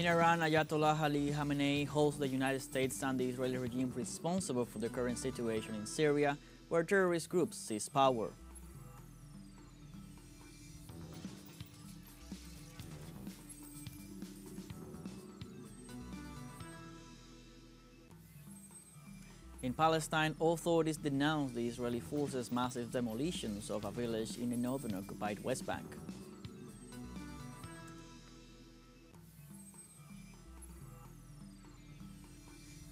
In Iran, Ayatollah Ali Khamenei holds the United States and the Israeli regime responsible for the current situation in Syria, where terrorist groups seize power. In Palestine, authorities denounced the Israeli forces' massive demolitions of a village in the northern occupied West Bank.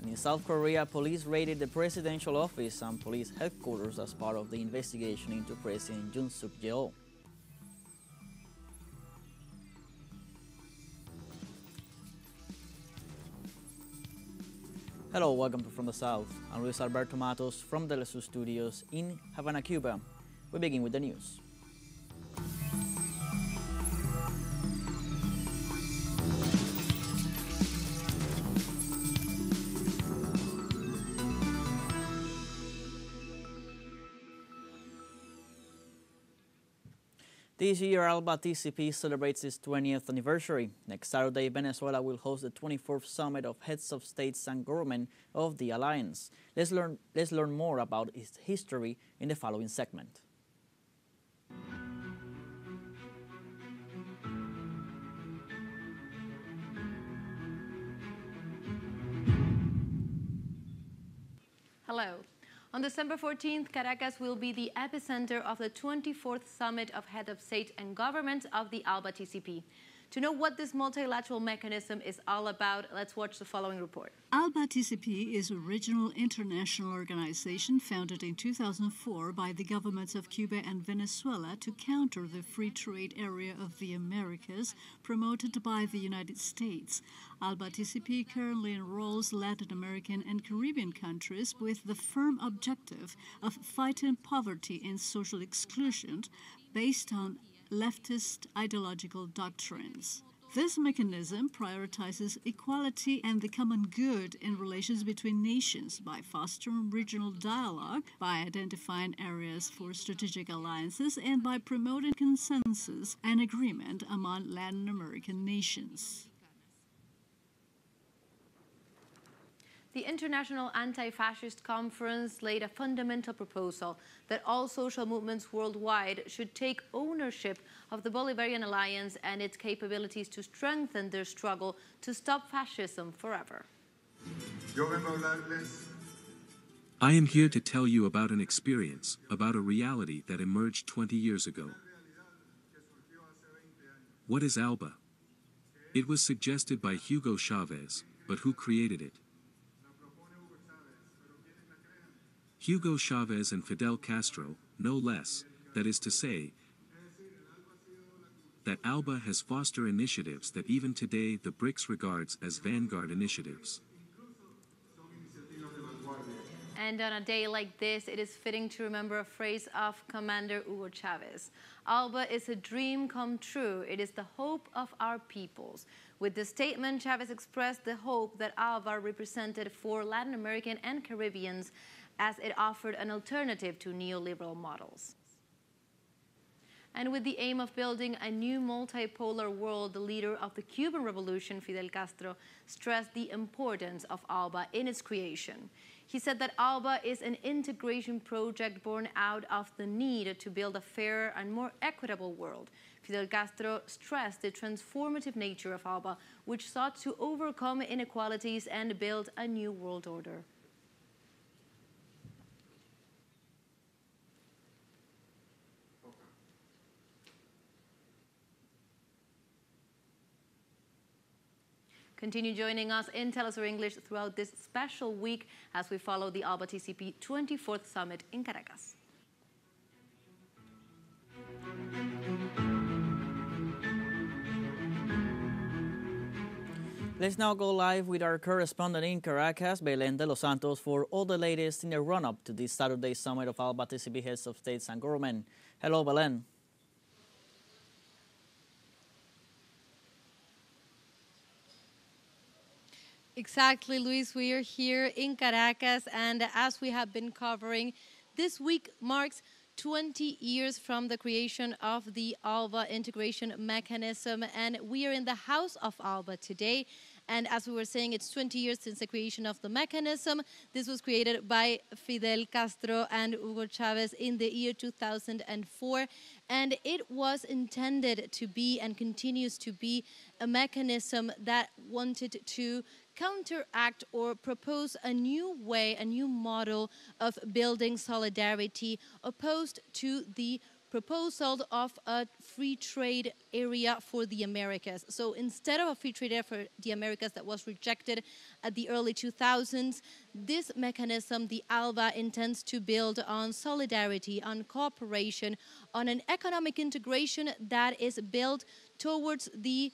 And in South Korea, police raided the presidential office and police headquarters as part of the investigation into President Yoon Suk Yeol. Hello, welcome to From the South. I'm Luis Alberto Matos from teleSUR Studios in Havana, Cuba. We begin with the news. This year, ALBA-TCP celebrates its 20th anniversary. Next Saturday, Venezuela will host the 24th summit of heads of states and government of the alliance. Let's learn more about its history in the following segment. Hello. On December 14th, Caracas will be the epicenter of the 24th Summit of Heads of State and Government of the ALBA-TCP. To know what this multilateral mechanism is all about, let's watch the following report. ALBA-TCP is a regional international organization founded in 2004 by the governments of Cuba and Venezuela to counter the free trade area of the Americas promoted by the United States. ALBA-TCP currently enrolls Latin American and Caribbean countries with the firm objective of fighting poverty and social exclusion based on leftist ideological doctrines. This mechanism prioritizes equality and the common good in relations between nations by fostering regional dialogue, by identifying areas for strategic alliances, and by promoting consensus and agreement among Latin American nations. The International Anti-Fascist Conference laid a fundamental proposal that all social movements worldwide should take ownership of the Bolivarian alliance and its capabilities to strengthen their struggle to stop fascism forever. I am here to tell you about an experience, about a reality that emerged 20 years ago. What is ALBA? It was suggested by Hugo Chavez, but who created it? Hugo Chavez and Fidel Castro, no less. That is to say, that ALBA has fostered initiatives that even today the BRICS regards as vanguard initiatives. And on a day like this, it is fitting to remember a phrase of Commander Hugo Chavez. ALBA is a dream come true. It is the hope of our peoples. With the statement, Chavez expressed the hope that ALBA represented for Latin American and Caribbeans, as it offered an alternative to neoliberal models. And with the aim of building a new multipolar world, the leader of the Cuban Revolution, Fidel Castro, stressed the importance of ALBA in its creation. He said that ALBA is an integration project born out of the need to build a fairer and more equitable world. Fidel Castro stressed the transformative nature of ALBA, which sought to overcome inequalities and build a new world order. Continue joining us in teleSUR English throughout this special week as we follow the ALBA-TCP 24th Summit in Caracas. Let's now go live with our correspondent in Caracas, Belén de los Santos, for all the latest in the run-up to this Saturday summit of ALBA-TCP heads of states and government. Hello, Belén. Exactly, Luis. We are here in Caracas, and as we have been covering, this week marks 20 years from the creation of the ALBA integration mechanism, and we are in the house of ALBA today. And as we were saying, it's 20 years since the creation of the mechanism. This was created by Fidel Castro and Hugo Chavez in the year 2004. And it was intended to be and continues to be a mechanism that wanted to counteract or propose a new way, a new model of building solidarity opposed to the proposal of a free trade area for the Americas. So instead of a free trade area for the Americas that was rejected at the early 2000s, this mechanism, the ALBA, intends to build on solidarity, on cooperation, on an economic integration that is built towards the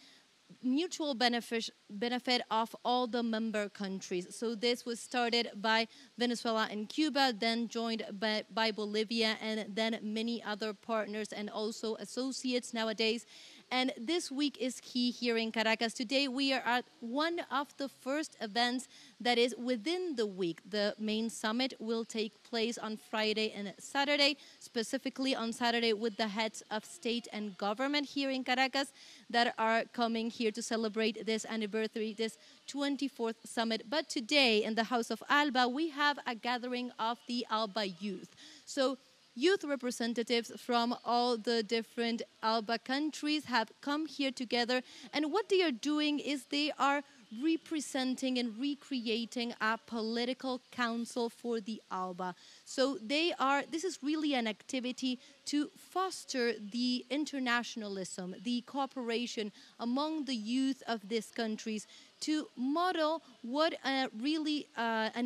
mutual benefit of all the member countries. So this was started by Venezuela and Cuba, then joined by Bolivia, and then many other partners and also associates nowadays. And this week is key here in Caracas. Today we are at one of the first events that is within the week. The main summit will take place on Friday and Saturday, specifically on Saturday with the heads of state and government here in Caracas that are coming here to celebrate this anniversary, this 24th summit. But today in the House of ALBA, we have a gathering of the ALBA youth. So youth representatives from all the different ALBA countries have come here together, and what they are doing is they are representing and recreating a political council for the ALBA. So they are, this is really an activity to foster the internationalism, the cooperation among the youth of these countries, to model what an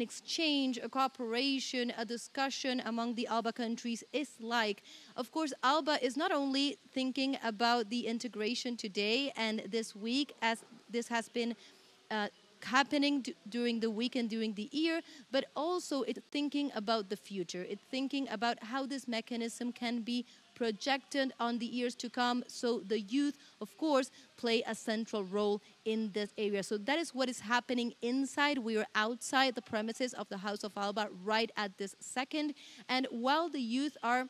exchange, a cooperation, a discussion among the ALBA countries is like. Of course, ALBA is not only thinking about the integration today and this week, as this has been happening during the week and during the year, but also it's thinking about the future. It's thinking about how this mechanism can be projected on the years to come, so the youth, of course, play a central role in this area. So that is what is happening inside. We are outside the premises of the House of ALBA right at this second, and while the youth are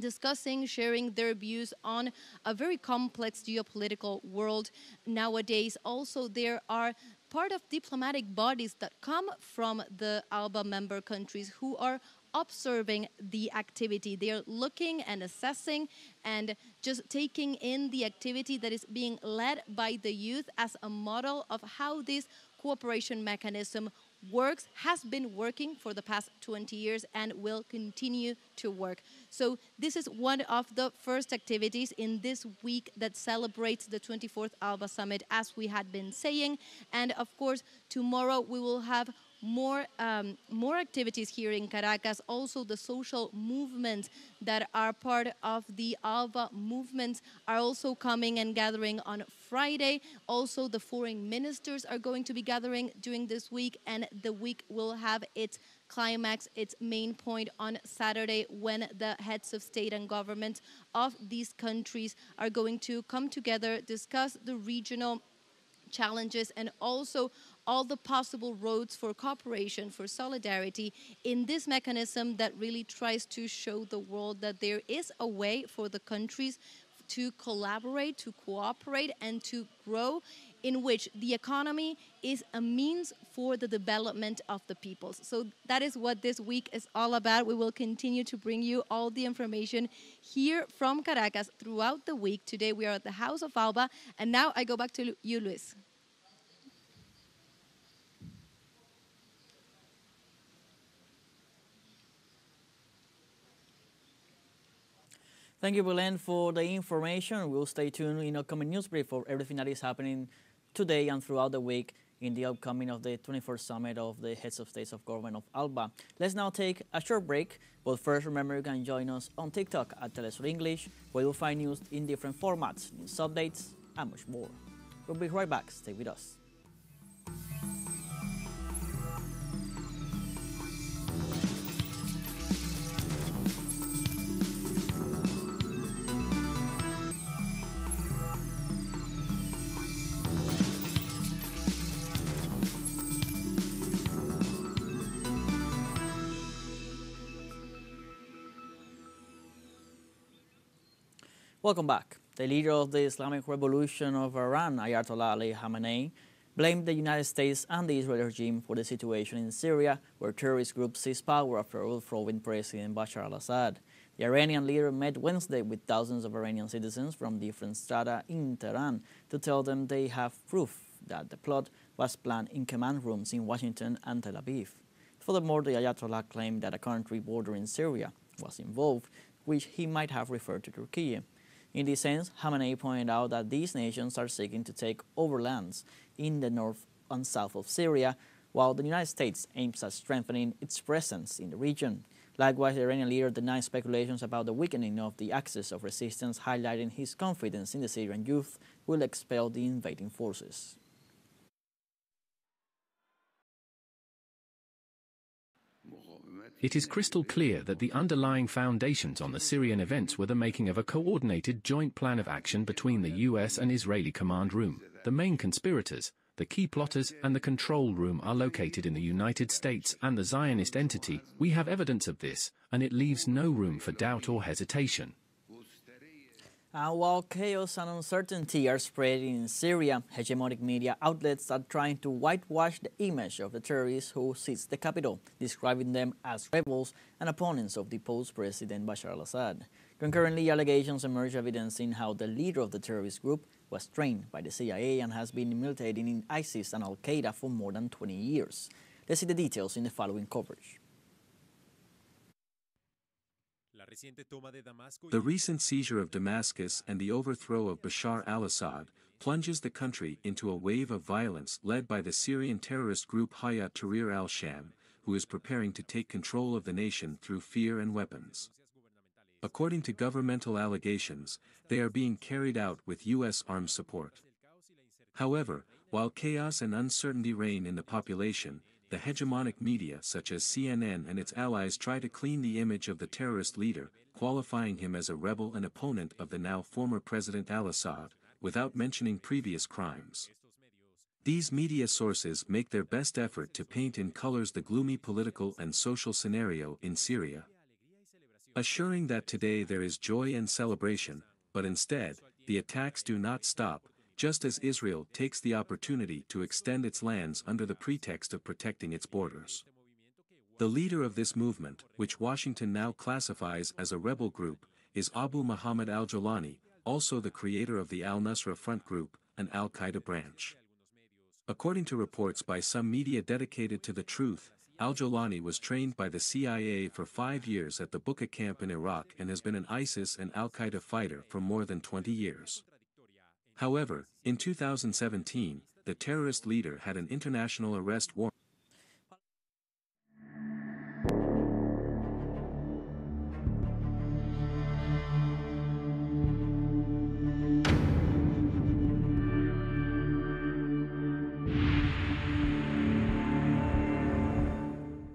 discussing, sharing their views on a very complex geopolitical world nowadays, also there are part of diplomatic bodies that come from the ALBA member countries who are observing the activity. They are looking and assessing and just taking in the activity that is being led by the youth as a model of how this cooperation mechanism works, has been working for the past 20 years and will continue to work. So this is one of the first activities in this week that celebrates the 24th ALBA Summit, as we had been saying. And of course, tomorrow we will have more activities here in Caracas, also the social movements that are part of the ALBA movements are also coming and gathering on Friday. Also, the foreign ministers are going to be gathering during this week, and the week will have its climax, its main point on Saturday, when the heads of state and government of these countries are going to come together, discuss the regional challenges and also all the possible roads for cooperation, for solidarity in this mechanism that really tries to show the world that there is a way for the countries to collaborate, to cooperate, and to grow, in which the economy is a means for the development of the peoples. So that is what this week is all about. We will continue to bring you all the information here from Caracas throughout the week. Today we are at the House of ALBA, and now I go back to you, Luis. Thank you, Belén, for the information. We'll stay tuned in upcoming news brief for everything that is happening today and throughout the week in the upcoming of the 24th Summit of the Heads of States of Government of ALBA. Let's now take a short break, but first remember you can join us on TikTok at teleSUR English, where you'll find news in different formats, news updates, and much more. We'll be right back. Stay with us. Welcome back. The leader of the Islamic Revolution of Iran, Ayatollah Ali Khamenei, blamed the United States and the Israeli regime for the situation in Syria, where terrorist groups seized power after overthrowing President Bashar al-Assad. The Iranian leader met Wednesday with thousands of Iranian citizens from different strata in Tehran to tell them they have proof that the plot was planned in command rooms in Washington and Tel Aviv. Furthermore, the Ayatollah claimed that a country bordering Syria was involved, which he might have referred to Turkey. In this sense, Khamenei pointed out that these nations are seeking to take over lands in the north and south of Syria, while the United States aims at strengthening its presence in the region. Likewise, the Iranian leader denied speculations about the weakening of the axis of resistance, highlighting his confidence in the Syrian youth will expel the invading forces. It is crystal clear that the underlying foundations on the Syrian events were the making of a coordinated joint plan of action between the US and Israeli command room. The main conspirators, the key plotters, and the control room are located in the United States and the Zionist entity. We have evidence of this, and it leaves no room for doubt or hesitation. And while chaos and uncertainty are spreading in Syria, hegemonic media outlets are trying to whitewash the image of the terrorists who seized the capital, describing them as rebels and opponents of deposed President Bashar al-Assad. Concurrently, allegations emerge evidencing how the leader of the terrorist group was trained by the CIA and has been militating in ISIS and Al-Qaeda for more than 20 years. Let's see the details in the following coverage. The recent seizure of Damascus and the overthrow of Bashar al-Assad plunges the country into a wave of violence led by the Syrian terrorist group Hayat Tahrir al-Sham, who is preparing to take control of the nation through fear and weapons. According to governmental allegations, they are being carried out with U.S. armed support. However, while chaos and uncertainty reign in the population, the hegemonic media such as CNN and its allies try to clean the image of the terrorist leader, qualifying him as a rebel and opponent of the now former President al-Assad, without mentioning previous crimes. These media sources make their best effort to paint in colors the gloomy political and social scenario in Syria, assuring that today there is joy and celebration, but instead, the attacks do not stop, just as Israel takes the opportunity to extend its lands under the pretext of protecting its borders. The leader of this movement, which Washington now classifies as a rebel group, is Abu Muhammad al-Jolani, also the creator of the Al-Nusra Front group, an al-Qaeda branch. According to reports by some media dedicated to the truth, al-Jolani was trained by the CIA for 5 years at the Buqa camp in Iraq and has been an ISIS and al-Qaeda fighter for more than 20 years. However, in 2017, the terrorist leader had an international arrest warrant.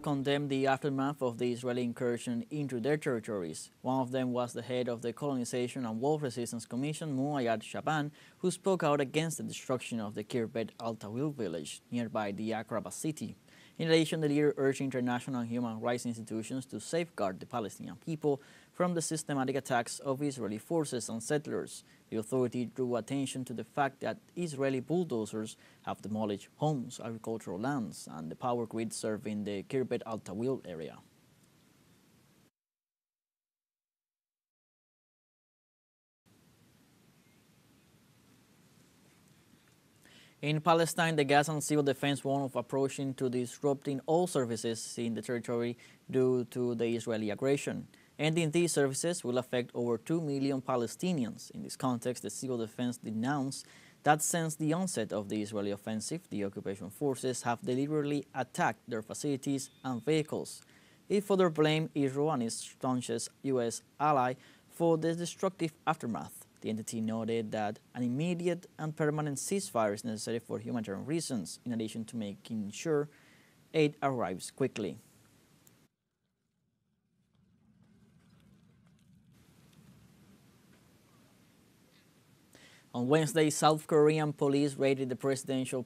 Condemned the aftermath of the Israeli incursion into their territories. One of them was the head of the Colonization and War Resistance Commission, Muayyad Shaban, who spoke out against the destruction of the Kirbet Al-Tawil village nearby the Akrabah city. In addition, the leader urged international human rights institutions to safeguard the Palestinian people from the systematic attacks of Israeli forces and settlers. The authority drew attention to the fact that Israeli bulldozers have demolished homes, agricultural lands, and the power grid serving the Kirbet Al-Tawil area. In Palestine, the Gaza and civil defense warned of approaching to disrupting all services in the territory due to the Israeli aggression. Ending these services will affect over 2 million Palestinians. In this context, the civil defense denounced that since the onset of the Israeli offensive, the occupation forces have deliberately attacked their facilities and vehicles. It further blamed Israel and its staunchest U.S. ally for the destructive aftermath. The entity noted that an immediate and permanent ceasefire is necessary for humanitarian reasons, in addition to making sure aid arrives quickly. On Wednesday, South Korean police raided the presidential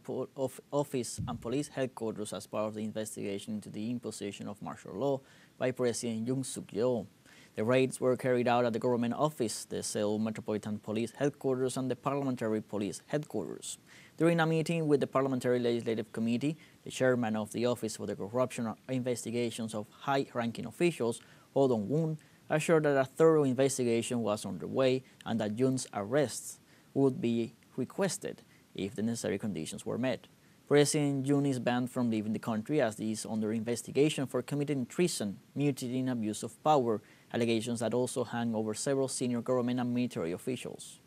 office and police headquarters as part of the investigation into the imposition of martial law by President Yoon Suk Yeol. The raids were carried out at the government office, the Seoul Metropolitan Police Headquarters and the Parliamentary Police Headquarters. During a meeting with the Parliamentary Legislative Committee, the chairman of the Office for the Corruption Investigations of High-Ranking Officials, Oh Dong-woon, assured that a thorough investigation was underway and that Yoon's arrests would be requested if the necessary conditions were met. President Yoon is banned from leaving the country as he is under investigation for committing treason, mutiny and abuse of power, allegations that also hang over several senior government and military officials.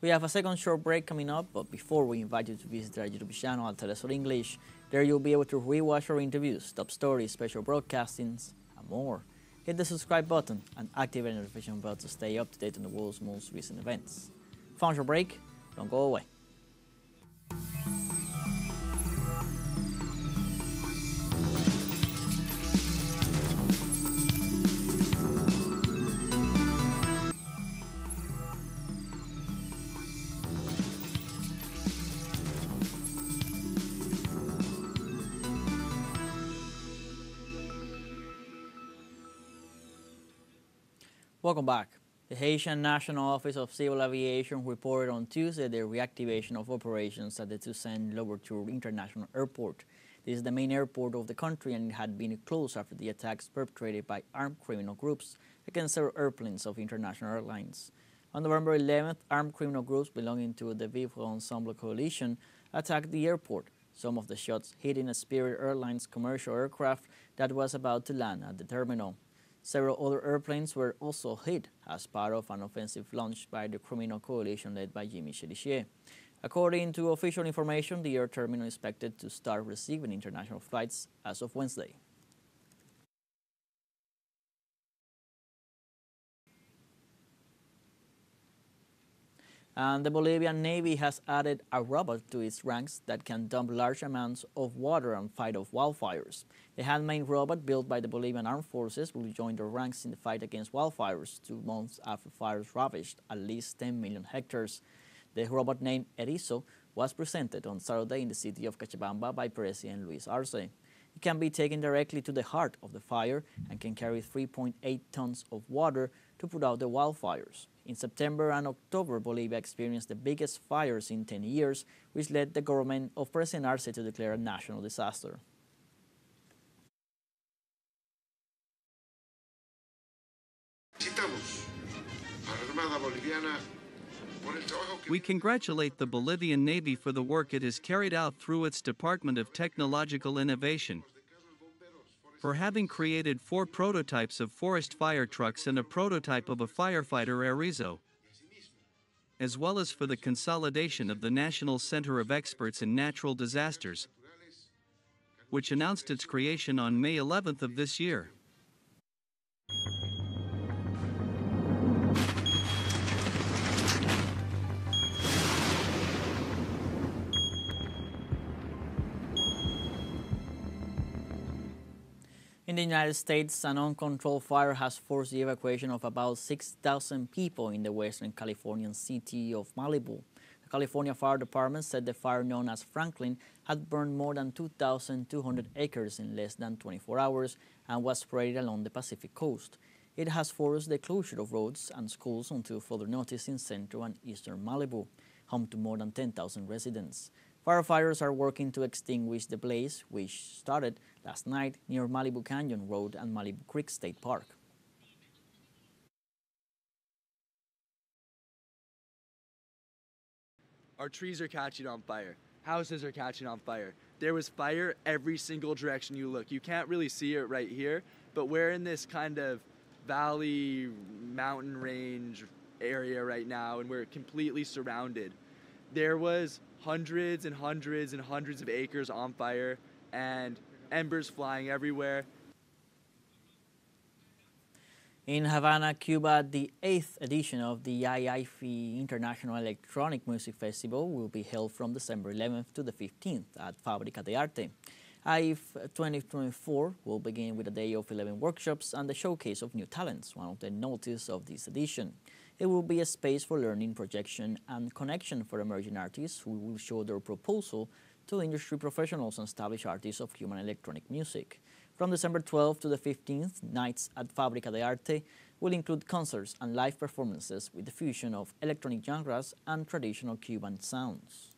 We have a second short break coming up, but before we invite you to visit our YouTube channel at teleSUR English. There you'll be able to rewatch our interviews, top stories, special broadcastings, and more. Hit the subscribe button and activate the notification bell to stay up to date on the world's most recent events. Found your break? Don't go away. Welcome back. The Haitian National Office of Civil Aviation reported on Tuesday the reactivation of operations at the Toussaint Louverture International Airport. This is the main airport of the country and it had been closed after the attacks perpetrated by armed criminal groups against several airplanes of international airlines. On November 11th, armed criminal groups belonging to the Vivre Ensemble Coalition attacked the airport, some of the shots hitting a Spirit Airlines commercial aircraft that was about to land at the terminal. Several other airplanes were also hit as part of an offensive launched by the criminal coalition led by Jimmy Chalichier. According to official information, the air terminal is expected to start receiving international flights as of Wednesday. And the Bolivian Navy has added a robot to its ranks that can dump large amounts of water and fight off wildfires. The handmade robot built by the Bolivian Armed Forces will join their ranks in the fight against wildfires 2 months after fires ravaged at least 10 million hectares. The robot named Erizo was presented on Saturday in the city of Cochabamba by President Luis Arce. It can be taken directly to the heart of the fire and can carry 3.8 tons of water to put out the wildfires. In September and October, Bolivia experienced the biggest fires in 10 years, which led the government of President Arce to declare a national disaster. We congratulate the Bolivian Navy for the work it has carried out through its Department of Technological Innovation, for having created 4 prototypes of forest fire trucks and a prototype of a firefighter Erizo, as well as for the consolidation of the National Center of Experts in Natural Disasters, which announced its creation on May 11th of this year. In the United States, an uncontrolled fire has forced the evacuation of about 6,000 people in the western Californian city of Malibu. The California Fire Department said the fire known as Franklin had burned more than 2,200 acres in less than 24 hours and was spread along the Pacific coast. It has forced the closure of roads and schools until further notice in central and eastern Malibu, home to more than 10,000 residents. Firefighters are working to extinguish the blaze, which started last night near Malibu Canyon Road and Malibu Creek State Park. Our trees are catching on fire. Houses are catching on fire. There was fire every single direction you look. You can't really see it right here, but we're in this kind of valley, mountain range area right now, and we're completely surrounded. There was hundreds and hundreds and hundreds of acres on fire and embers flying everywhere. In Havana, Cuba, the 8th edition of the IFF International Electronic Music Festival will be held from December 11th to the 15th at Fábrica de Arte. IFF 2024 will begin with a day of 11 workshops and the showcase of new talents, one of the notices of this edition. It will be a space for learning, projection and connection for emerging artists who will show their proposal to industry professionals and established artists of human electronic music. From December 12 to the 15th, nights at Fábrica de Arte will include concerts and live performances with the fusion of electronic genres and traditional Cuban sounds.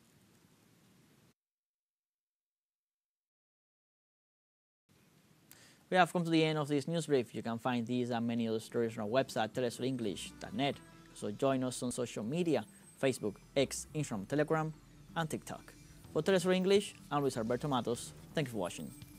We have come to the end of this news brief. You can find these and many other stories on our website, telesurenglish.net. So join us on social media, Facebook, X, Instagram, Telegram, and TikTok. For TeleSUR English, I'm Luis Alberto Matos. Thank you for watching.